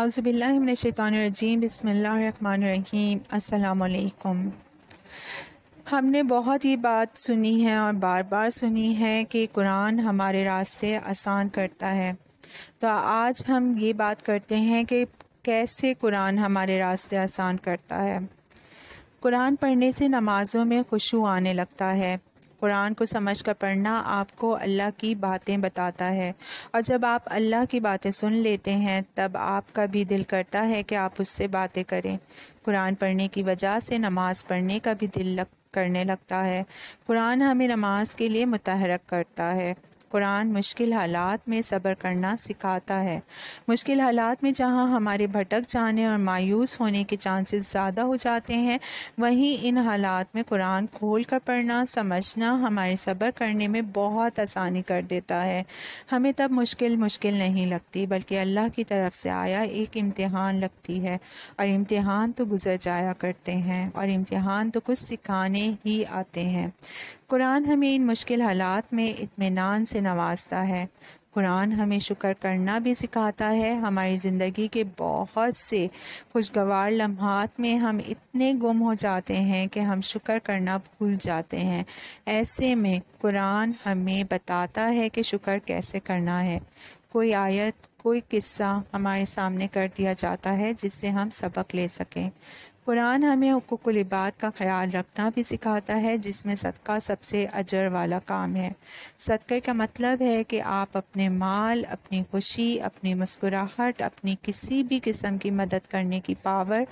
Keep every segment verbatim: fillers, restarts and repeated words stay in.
औज़ुबिल्लाहि मिनश्शैतानिर्रजीम बिस्मिल्लाहिर्रहमानिर्रहीम अस्सलामु अलैकुम। हमने बहुत ही बात सुनी है और बार बार सुनी है कि कुरान हमारे रास्ते आसान करता है, तो आज हम ये बात करते हैं कि कैसे कुरान हमारे रास्ते आसान करता है। कुरान पढ़ने से नमाज़ों में खुशू आने लगता है। कुरान को समझ कर पढ़ना आपको अल्लाह की बातें बताता है, और जब आप अल्लाह की बातें सुन लेते हैं तब आपका भी दिल करता है कि आप उससे बातें करें। कुरान पढ़ने की वजह से नमाज़ पढ़ने का भी दिल लग करने लगता है। कुरान हमें नमाज के लिए मुतहरक करता है। कुरान मुश्किल हालात में सब्र करना सिखाता है। मुश्किल हालात में जहाँ हमारे भटक जाने और मायूस होने के चांसेस ज़्यादा हो जाते हैं, वहीं इन हालात में कुरान खोल कर पढ़ना समझना हमारे सब्र करने में बहुत आसानी कर देता है। हमें तब मुश्किल मुश्किल नहीं लगती, बल्कि अल्लाह की तरफ से आया एक इम्तिहान लगती है, और इम्तिहान तो गुजर जाया करते हैं और इम्तिहान तो कुछ सिखाने ही आते हैं। कुरान हमें इन मुश्किल हालात में इत्मीनान से नवाजता है। कुरान हमें शुक्र करना भी सिखाता है। हमारी ज़िंदगी के बहुत से खुशगवार लम्हात में हम इतने गुम हो जाते हैं कि हम शुक्र करना भूल जाते हैं। ऐसे में कुरान हमें बताता है कि शुक्र कैसे करना है। कोई आयत कोई किस्सा हमारे सामने कर दिया जाता है जिससे हम सबक ले सकें। कुरान हमें हुकूकुल इबाद का ख्याल रखना भी सिखाता है, जिसमें सदका सबसे अजर वाला काम है। सदक़े का मतलब है कि आप अपने माल, अपनी खुशी, अपनी मुस्कुराहट, अपनी किसी भी किस्म की मदद करने की पावर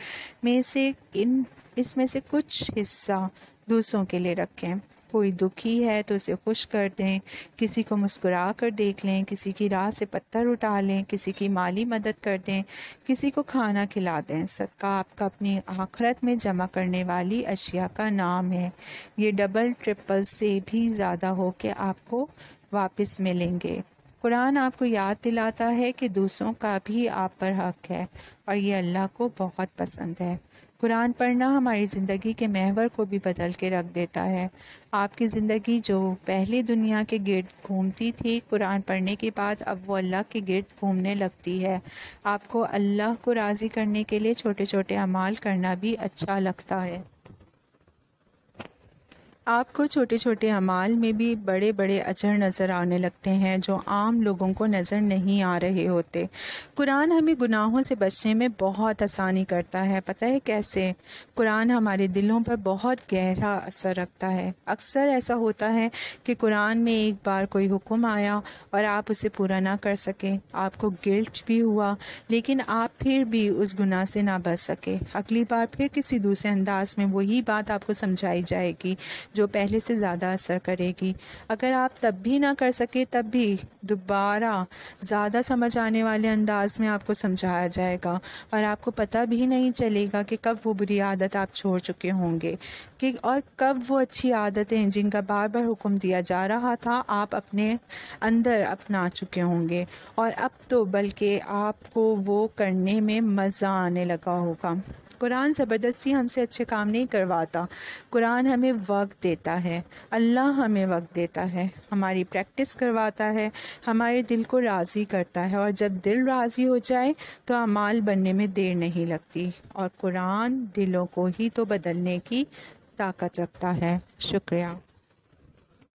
में से इन इसमें से कुछ हिस्सा दूसरों के लिए रखें। कोई दुखी है तो उसे खुश कर दें, किसी को मुस्कुरा कर देख लें, किसी की राह से पत्थर उठा लें, किसी की माली मदद कर दें, किसी को खाना खिला दें। सदका आपका अपनी आखिरत में जमा करने वाली अशिया का नाम है। ये डबल ट्रिपल से भी ज़्यादा हो के आपको वापस मिलेंगे। कुरान आपको याद दिलाता है कि दूसरों का भी आप पर हक है, और ये अल्लाह को बहुत पसंद है। कुरान पढ़ना हमारी ज़िंदगी के महवर को भी बदल के रख देता है। आपकी ज़िंदगी जो पहले दुनिया के गिर्द घूमती थी, कुरान पढ़ने के बाद अब वो अल्लाह के गिर्द घूमने लगती है। आपको अल्लाह को राज़ी करने के लिए छोटे छोटे अमाल करना भी अच्छा लगता है। आपको छोटे छोटे अमाल में भी बड़े बड़े अजर नज़र आने लगते हैं, जो आम लोगों को नज़र नहीं आ रहे होते। कुरान हमें गुनाहों से बचने में बहुत आसानी करता है। पता है कैसे? कुरान हमारे दिलों पर बहुत गहरा असर रखता है। अक्सर ऐसा होता है कि कुरान में एक बार कोई हुक्म आया और आप उसे पूरा ना कर सके, आपको गिल्ट भी हुआ, लेकिन आप फिर भी उस गुनाह से ना बच सके। अगली बार फिर किसी दूसरे अंदाज में वही बात आपको समझाई जाएगी, जो पहले से ज़्यादा असर करेगी। अगर आप तब भी ना कर सके, तब भी दोबारा ज़्यादा समझ आने वाले अंदाज में आपको समझाया जाएगा, और आपको पता भी नहीं चलेगा कि कब वो बुरी आदत आप छोड़ चुके होंगे कि और कब वो अच्छी आदतें जिनका बार बार हुक्म दिया जा रहा था आप अपने अंदर अपना चुके होंगे, और अब तो बल्कि आपको वो करने में मज़ा आने लगा होगा। कुरान ज़बरदस्ती हमसे अच्छे काम नहीं करवाता। कुरान हमें वक्त देता है, अल्लाह हमें वक्त देता है, हमारी प्रैक्टिस करवाता है, हमारे दिल को राज़ी करता है, और जब दिल राज़ी हो जाए तो अमाल बनने में देर नहीं लगती। और कुरान दिलों को ही तो बदलने की ताकत रखता है। शुक्रिया।